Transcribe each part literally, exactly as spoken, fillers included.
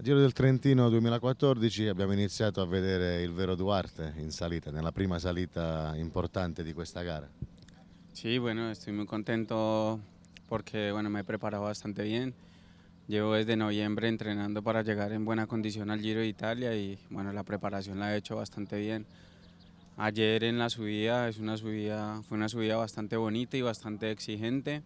Al Giro del Trentino duemilaquattordici abbiamo iniziato a vedere il vero Duarte in salita, nella prima salita importante di questa gara. Sí, bueno, estoy muy contento porque bueno, me he preparado bastante bien. Llevo desde noviembre entrenando para llegar en buena condición al Giro d'Italia y bueno, la preparación la he hecho bastante bien. Ayer en la subida, es una subida fue una subida bastante bonita y bastante exigente.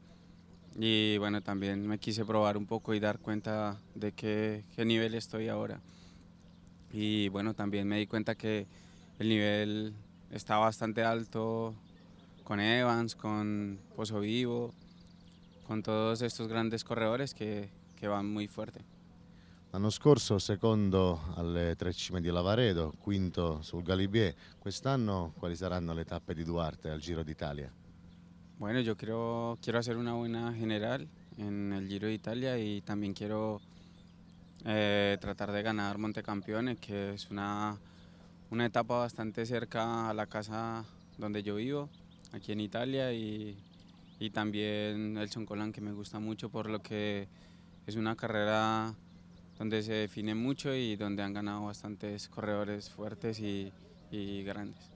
Y bueno, también me quise probar un poco y dar cuenta de qué, qué nivel estoy ahora. Y bueno, también me di cuenta que el nivel está bastante alto con Evans, con Pozo Vivo, con todos estos grandes corredores que, que van muy fuerte. L'anno scorso secondo alle tre cime di Lavaredo, quinto sul Galibier. Quest'anno quali saranno le tappe di Duarte al Giro d'Italia? Bueno, yo quiero, quiero hacer una buena general en el Giro de Italia y también quiero eh, tratar de ganar Montecampione, que es una, una etapa bastante cerca a la casa donde yo vivo, aquí en Italia, y, y también el Zoncolán, que me gusta mucho por lo que es una carrera donde se define mucho y donde han ganado bastantes corredores fuertes y, y grandes.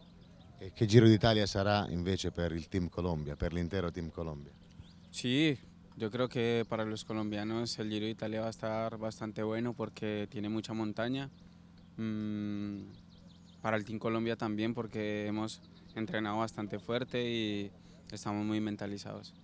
E che Giro d'Italia sarà invece per il Team Colombia, per l'intero Team Colombia? Sí, yo creo que para los colombianos el Giro d'Italia va a estar bastante bueno porque tiene mucha montaña. Mm, para el Team Colombia también porque hemos entrenado bastante fuerte y estamos muy mentalizados.